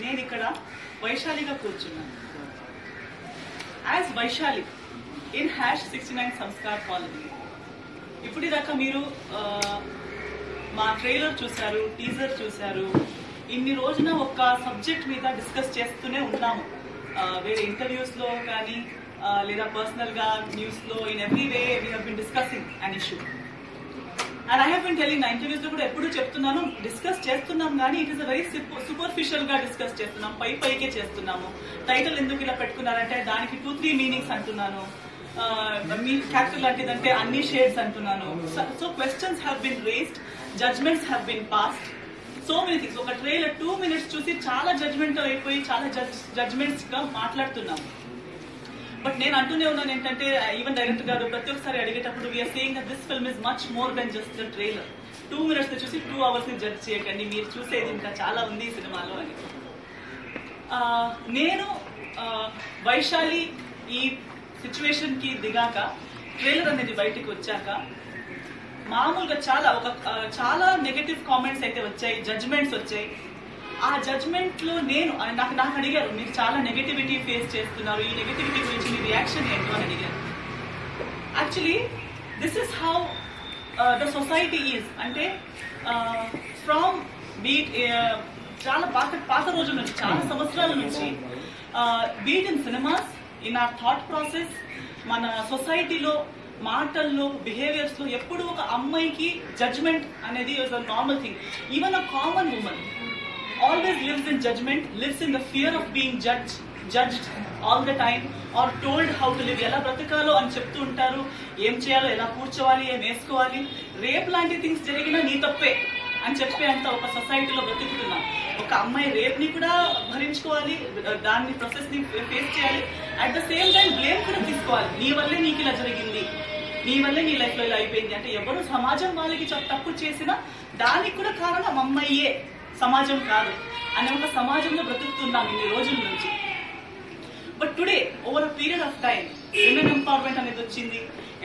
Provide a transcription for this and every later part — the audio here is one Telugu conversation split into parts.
नेनिकड़ा वैशालिगा कूर्चुन्नानु as Vaishali in hash 69 Sanskar colony. इप्पुडिदाका मीरू మా ట్రైలర్ చూశారు, టీజర్ చూశారు। ఇన్ని రోజున ఒక సబ్జెక్ట్ మీద డిస్కస్ చేస్తూనే ఉన్నాము, వేరే ఇంటర్వ్యూస్ లో కానీ లేదా పర్సనల్ గా న్యూస్ లో। In every way we have been discussing an issue and I have been telling in interviews లో కూడా ఎప్పుడూ చెప్తున్నాను, డిస్కస్ చేస్తున్నాం కానీ it is a very superficial గా డిస్కస్ చేస్తున్నాం, పైకే చేస్తున్నాము। టైటిల్ ఎందుకు ఇలా పెట్టుకున్నారంటే దానికి 2-3 మీనింగ్స్ అంటున్నాను, క్యాపిటల్ లాంటిదంటే అన్ని షేడ్స్ అంటున్నాను। So questions have been raised, judgements have been passed, so many things. ఒక ట్రైలర్ 2 minutes చూసి చాలా జడ్జ్మెంట్ అయిపోయి చాలా జడ్జ్మెంట్స్ గా మాట్లాడుతున్నాము। బట్ నేను అంటూనే ఉన్నాను ఏంటంటే, ఈవెన్ డైరెక్టర్ గారు ప్రతి ఒక్కసారి అడిగేటప్పుడు we're saying that this film is much more than just the trailer. 2 minutes చూసి 2 hours ని జడ్జ్ చేయకండి, మీరు చూసేది ఇంకా చాలా ఉంది ఈ సినిమాలో అని। నేను వైశాలి ఈ సిచ్యువేషన్ కి దిగాక, ట్రైలర్ అనేది బయటకు వచ్చాక, మామూలుగా చాలా నెగటివ్ కామెంట్స్ అయితే వచ్చాయి, జడ్జ్మెంట్స్ వచ్చాయి। ఆ జడ్జ్మెంట్ లో నేను నాకు అడిగారు, మీరు చాలా నెగటివిటీ ఫేస్ చేస్తున్నారు, ఈ నెగటివిటీ గురించి మీ రియాక్షన్ ఏంటో అని అడిగారు। Actually this is how the society is, అంటే ఫ్రమ్ బీట్ చాలా పాత రోజుల నుంచి, చాలా సంవత్సరాల నుంచి, be it in cinemas, in our thought process, మన సొసైటీలో మాటల్లో బిహేవియర్స్లో ఎప్పుడు ఒక అమ్మాయికి జడ్జ్మెంట్ అనేది is a normal thing. Even a common woman always lives in judgement, lives in the fear of being judged all the time or told how to live, ఎలా బ్రతకాలో అని చెప్తూ ఉంటారు, ఏం చేయాలో, ఎలా కూర్చోవాలి, ఏం వేసుకోవాలి। రేప్ లాంటి థింగ్స్ జరిగినా నీ తప్పే అని చెప్పే అంత ఒక సొసైటీలో బ్రతుకుతున్నాం। ఒక అమ్మాయి రేప్ని కూడా భరించుకోవాలి, దాన్ని ప్రాసెస్ని ఫేస్ చేయాలి, at the same time blame కూడా తీసుకోవాలి, నీ వల్లే నీకు ఇలా జరిగింది, నీ వల్లే నీ లైఫ్లో ఇలా అయిపోయింది అంటే। ఎవరు సమాజం వాళ్ళకి తప్పు చేసినా దానికి కూడా కారణం అమ్మాయే, సమాజం కాదు అనే ఒక సమాజంలో బ్రతుకుతున్నాం ఇన్ని రోజుల నుంచి। But today over a period of time women empowerment అనేది వచ్చింది,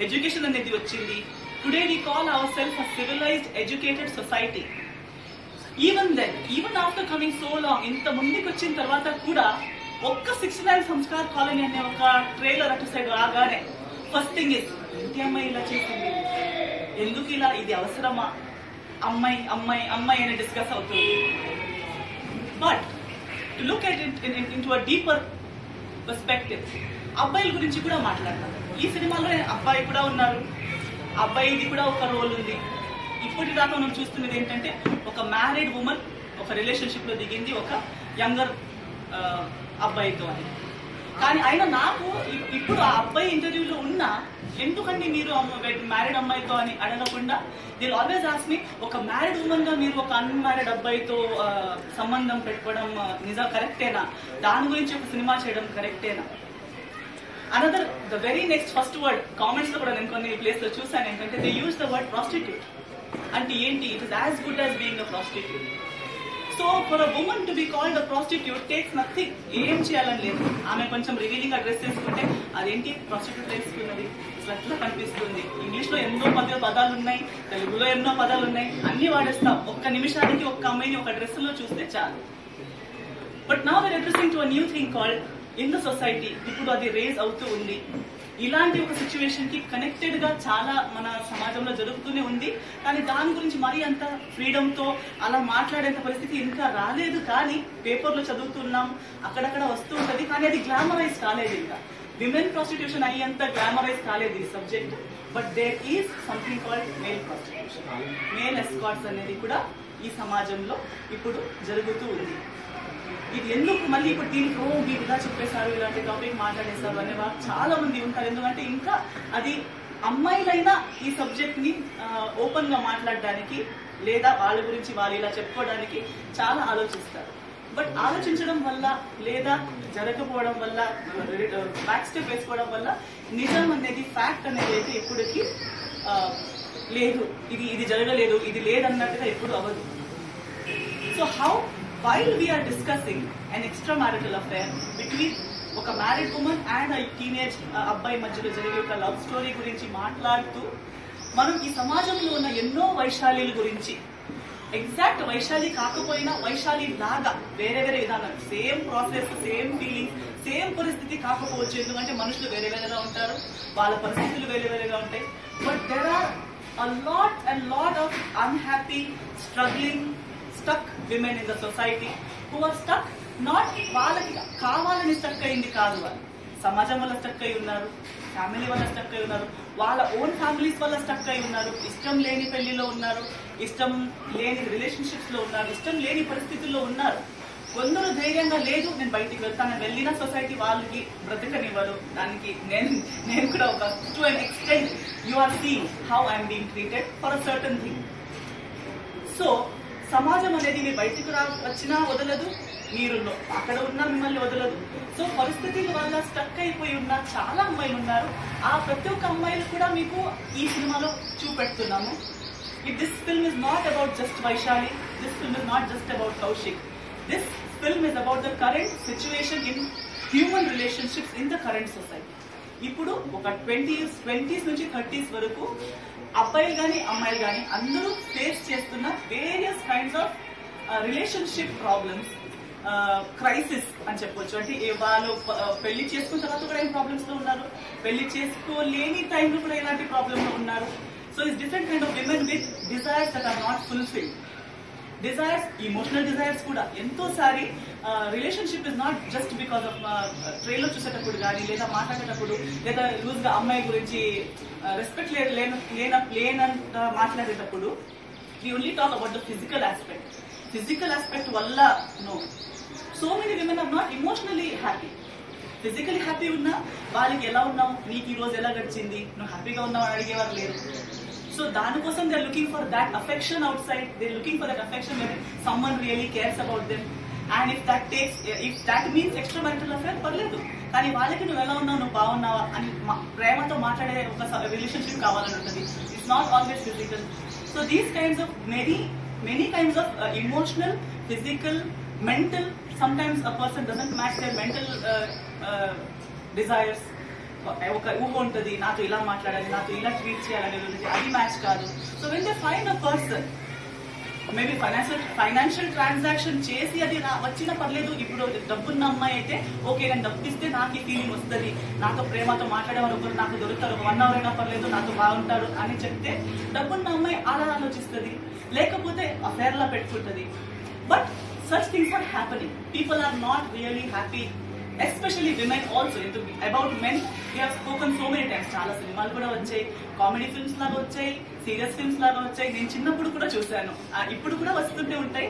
ఎడ్యుకేషన్ అనేది వచ్చింది। Today we call ourselves a civilized, educated society. Even then, even after coming so long, ఇంత ముందుకు వచ్చిన తర్వాత కూడా ఒక్క 69 సంస్కార కాలనీ అనే ఒక ట్రైలర్ అటు సైడ్ రాగానే ఫస్ట్ థింగ్ ఇస్, ఇంటి అమ్మాయి ఇలా చేసింది ఎందుకు, ఇలా ఇది అవసరమా, అమ్మాయి అమ్మాయి అమ్మాయి అని డిస్కస్ అవుతుంది। But to look at it into a deeper perspective, అబ్బాయిల గురించి కూడా మాట్లాడతారు ఈ సినిమాలో, అబ్బాయి కూడా ఉన్నారు, అబ్బాయిది కూడా ఒక రోల్ ఉంది। ఇప్పటిదాకా మనం చూస్తున్నది ఏంటంటే ఒక మ్యారీడ్ ఉమెన్ ఒక రిలేషన్షిప్లో దిగింది ఒక యంగర్ అబ్బాయితో అని। కానీ ఆయన నాకు ఇప్పుడు ఆ అబ్బాయి ఇంటర్వ్యూలో ఉన్నా, ఎందుకండి మీరు మ్యారీడ్ అమ్మాయితో అని అడగకుండా, దిల్ ఆల్వేస్ ఆస్క్ మీ, ఒక మ్యారీడ్ ఉమెన్గా మీరు ఒక అన్మ్యారీడ్ అబ్బాయితో సంబంధం పెట్టుకోవడం నిజం కరెక్టేనా, దాని గురించి ఒక సినిమా చేయడం కరెక్టేనా। Another, the very next first word comments lo kuda nen konni place lo chusanu entante, they use the word prostitute and enti it is as good as being a prostitute. So for a woman to be called a prostitute takes nothing, em cheyalan ledhu, ame koncham revealing address eskunte adenti prostitute eskunnadi isla kanipistundi। English lo enno padalu unnai, telugu lo enno padalu unnai, anni vaadestam, okka nimishaniki okka ammayini oka dress lo chuste chalu। But now we are addressing to a new thing called in the society, ఇప్పుడు అది రేజ్ అవుతూ ఉంది। ఇలాంటి ఒక సిచ్యువేషన్ కి కనెక్టెడ్ గా చాలా మన సమాజంలో జరుగుతూనే ఉంది, కానీ దాని గురించి మరీ అంత ఫ్రీడమ్ తో అలా మాట్లాడేంత పరిస్థితి ఇంకా రాలేదు। కానీ పేపర్లో చదువుతున్నాం, అక్కడక్కడ వస్తూ ఉంటుంది, కానీ అది గ్లామరైజ్ కాలేదు, ఇంకా విమెన్ ప్రాస్టిట్యూషన్ అయ్యేంత గ్లామరైజ్ కాలేదు ఈ subject. But there is something called male prostitution, male escorts అనేది కూడా ఈ సమాజంలో ఇప్పుడు జరుగుతూ ఉంది। ఇది ఎందుకు మళ్ళీ ఇప్పుడు దీనికి ఓ మీరు ఇలా చెప్పేశారు, ఇలాంటి టాపిక్ మాట్లాడేశారు అనే వాళ్ళు చాలా మంది ఉంటారు, ఎందుకంటే ఇంకా అది అమ్మాయిలైనా ఈ సబ్జెక్ట్ ని ఓపెన్ గా మాట్లాడడానికి లేదా వాళ్ళ గురించి వాళ్ళు ఇలా చెప్పుకోవడానికి చాలా ఆలోచిస్తారు। బట్ ఆలోచించడం వల్ల లేదా జరగకపోవడం వల్ల బ్యాక్ స్టెప్ వేసుకోవడం వల్ల నిజం అనేది, ఫ్యాక్ట్ అనేది అయితే ఎప్పటికీ లేదు, ఇది ఇది జరగలేదు, ఇది లేదన్నట్టుగా ఎప్పుడు అవ్వదు। So how while we are discussing an extramarital affair between oka married woman and a teenage abbai madhyalo jarige oka love story gurinchi maatladutu, manam ee samajamlo unna enno vaishalilu gurinchi exact Vaishali काकपोयिना वैशाली लागा वेरे वेरे विधानं same process same feeling same परिस्थिति काकपोवच्चु ఎందుకంటే మనుషులు వేరే వేరేగా ఉంటారు వాళ్ళ పరిస్థితులు వేరే వేరేగా ఉంటాయి but there are a lot of unhappy struggling stuck women in the society who are stuck not వాళ్ళకి కావాలని stuck అయ్యింది కాదు వాళ్ళు సమాజం వల్ల stuck అయ్యి ఉన్నారు ఫ్యామిలీ వల్ల stuck అయ్యి ఉన్నారు వాళ్ళ ఓన్ ఫ్యామిలీస్ వల్ల stuck అయ్యి ఉన్నారు ఇష్టం లేని పెళ్లిలో ఉన్నారు ఇష్టం లేని రిలేషన్షిప్స్ లో ఉన్నారు ఇష్టం లేని పరిస్థితుల్లో ఉన్నారు కొందరు ధైర్యంగా లేదు నేను బయటికి వెళ్తానని వెళ్ళిన సొసైటీ వాళ్ళకి బ్రతకనివ్వరు దానికి నేను కూడా ఒక to an extent you are seeing how I am being treated for a certain thing so సమాజం అనేది మీ బయటికి వచ్చినా వదలదు మీరు అక్కడ ఉన్నా మిమ్మల్ని వదలదు సో పరిస్థితుల వల్ల స్టక్ అయిపోయి ఉన్న చాలా అమ్మాయిలు ఉన్నారు ఆ ప్రతి ఒక్క అమ్మాయిలు కూడా మీకు ఈ సినిమాలో చూపెడుతున్నాము If this film is not about just Vaishali, this film is not just about Kaushik. This film is about the current situation in human relationships in the current society. ఇప్పుడు ఒక 20s నుంచి 30s వరకు అబ్బాయిలు గాని అమ్మాయిలు గాని అందరూ ఫేస్ చేస్తున్న various kinds of relationship problems, crisis అని చెప్పొచ్చు అంటే వాళ్ళు పెళ్లి చేసుకున్న తర్వాత కూడా ఈ ప్రాబ్లమ్స్ లో ఉన్నారు పెళ్లి చేసుకోలేని టైంలో కూడా ఇలాంటి ప్రాబ్లమ్స్ లో ఉన్నారు So it's different kind of women with desires that are not fulfilled. Desires, emotional desires kuda. Entho sari relationship is not just because of trailer chusetappudu gaani ledha maatladatapudu ledha loose ga ammayi gurinchi respect lena maatladatapudu we only talk about the physical aspect. Physical aspect valla no. So many women are not emotionally happy. Physically happy unna vaaliki ela unnam neeku ee roju ela gadichindi nu happy ga unnam ani adigevaru leru. So danu kosam they are looking for that affection outside they are looking for that affection where someone really cares about them and if that means extramarital affair parledu kani vaaliki nu ela unnao nu baagunnava ani prema tho maatlade oka relationship kavalanu untadi it's not always physical so these kinds of many kinds of emotional physical mental sometimes a person doesn't match their mental desires ఒక ఊహ ఉంటుంది నాతో ఇలా మాట్లాడాలి నాతో ఇలా ట్రీట్ చేయాలని ఉంటుంది అది మ్యాచ్ కాదు so when they find a person maybe financial transaction చేసి అది వచ్చినా పర్లేదు ఇప్పుడు డబ్బున్న అమ్మాయి అయితే ఓకే నేను డబ్బు ఇస్తే నాకు ఈ ఫీలింగ్ వస్తుంది నాతో ప్రేమతో మాట్లాడేవారు ఒకరు నాకు దొరుకుతారు ఒక 1 hour అయినా పర్లేదు నాతో బాగుంటారు అని చెప్తే డబ్బున్న అమ్మాయి అలా ఆలోచిస్తుంది లేకపోతే అఫేర్లా పెట్టుకుంటుంది but such things are happening people are not really happy especially women also into about men we have spoken so many times chaala cinemalu kuda vachai comedy films la vachai serious films la vachai nenu chinnapudu kuda chusanu ippudu kuda vastunte untai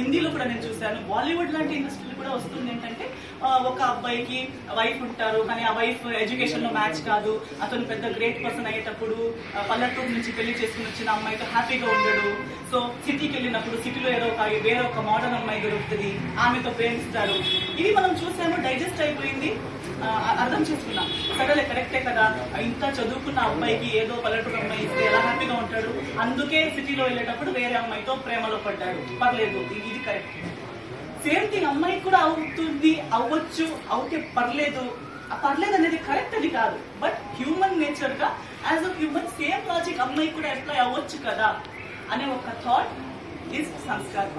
hindi lo kuda nenu chusanu bollywood laanti industry lo kuda vastundi entante oka abbai ki wife untaru kani aa wife education lo match kaadu athanu pedda great person ayetappudu pallattoru nunchi pelli chesukoni vachina ammayi tho happy ga undadu so city ki vellinappudu city lo edo oka vera oka modern ammayi dorukutadi aame tho premistaru ivi manam chusamu just అయిపోయింది అర్థం చేసుకున్నాం సరేలే కరెక్టే కదా ఇంకా చదువుకున్న అమ్మాయికి ఏదో పల్లెటూరు అమ్మాయి ఇస్తే ఎలా హ్యాపీగా ఉంటాడు అందుకే సిటీలో వెళ్ళేటప్పుడు వేరే అమ్మాయితో ప్రేమలో పడ్డాడు పర్లేదు ఇది కరెక్ట్ సేమ్ థింగ్ అమ్మాయికి కూడా అవుతుంది అవ్వచ్చు అవుతే పర్లేదు పర్లేదు అనేది కరెక్ట్ అది కాదు బట్ హ్యూమన్ నేచర్ గా as a human same logic అమ్మాయికి కూడా అప్లై అవ్వచ్చు కదా అనే ఒక థాట్ ఈజ్ సంస్కార్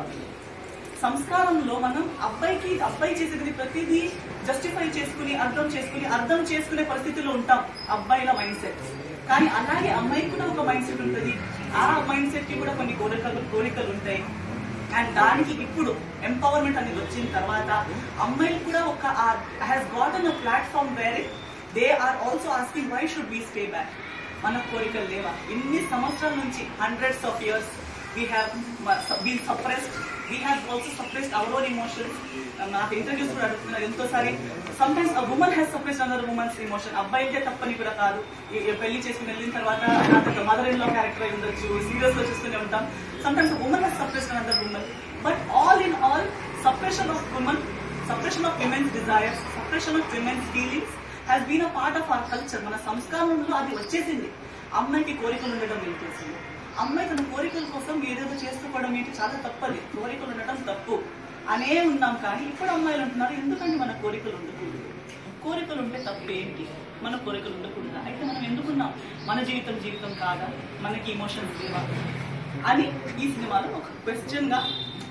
సంస్కారంలో మనం అబ్బాయి చేసేది ప్రతిదీ జస్టిఫై చేసుకుని అర్థం చేసుకునే పరిస్థితిలో ఉంటాం అబ్బాయిల మైండ్ సెట్ కానీ అలాగే అమ్మాయికి కూడా ఒక మైండ్ సెట్ ఉంటుంది ఆ మైండ్ సెట్ కి కూడా కొన్ని కోరికలు ఉంటాయి అండ్ దానికి ఇప్పుడు ఎంపవర్మెంట్ అనేది వచ్చిన తర్వాత అమ్మాయిలు కూడా ఒక has gotten a platform where they are also asking why should we stay back మన కోరికలు లేవా ఇన్ని సంవత్సరాల నుంచి hundreds of years we have been suppressed we have also suppressed our own emotions not introduced to adulthood entho sari sometimes a woman has suppressed another woman's emotion abbayike tappani kuda kaadu pelli chesukoni ellin tarvata another mother in law character ayundochu serious lo chustune untam sometimes a woman has suppressed another woman but all in all suppression of women's desires suppression of women's feelings has been a part of our culture mana samskaramlo adi vachesindi ammayiki korikulu undadam veltesindi అమ్మాయి తన కోరికల కోసం ఏదేదో చేసుకోవడం ఏంటి చాలా తప్పది కోరికలు ఉండటం తప్పు అనే ఉన్నాం కానీ ఇప్పుడు అమ్మాయిలు అంటున్నారు ఎందుకంటే మన కోరికలు ఉండకూడదు కోరికలు ఉంటే తప్పు ఏంటి మన కోరికలు ఉండకూడదు అయితే మనం ఎందుకున్నాం మన జీవితం కాదా మనకి ఇమోషన్స్ లేవా అని ఈ సినిమాలో ఒక క్వశ్చన్ గా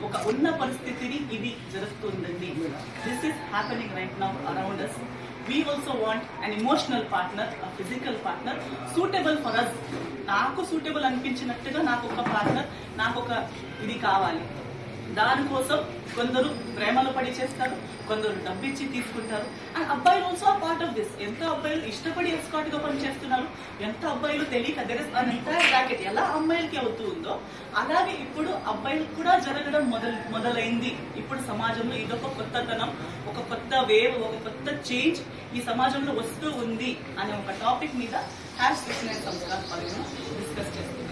ఒక ఉన్న పరిస్థితిని ఇది జరుగుతుందండి. This is happening right now around us. We also want an emotional partner, a physical partner suitable for us. నాకు సూటబుల్ అనిపించినట్టుగా నాకు ఒక పార్ట్నర్, నాకు ఒక ఇది కావాలి. దానికోసం కొందరు ప్రేమలో పడి చేస్తారు, కొందరు డబ్బిచ్చి తీసుకుంటారు. అండ్ అబ్బాయిలు ఆల్సో ఆ పార్ట్ ఆఫ్ దిస్. ఎంత అబ్బాయిలు ఇష్టపడి ఎస్కాట్ గా పనిచేస్తున్నారు, ఎంత అబ్బాయిలు తెలియక there is an entire bracket. ఎలా అమ్మాయిలకి అవుతూ ఉందో అలాగే ఇప్పుడు అబ్బాయిలకు కూడా జరగడం మొదలైంది. ఇప్పుడు సమాజంలో ఇదొక కొత్తతనం, ఒక కొత్త వేవ్, ఒక కొత్త చేంజ్ ఈ సమాజంలో వస్తూ ఉంది అనే ఒక టాపిక్ మీద హ్యాష్ 69 సంస్కారం డిస్కస్ చేస్తారు.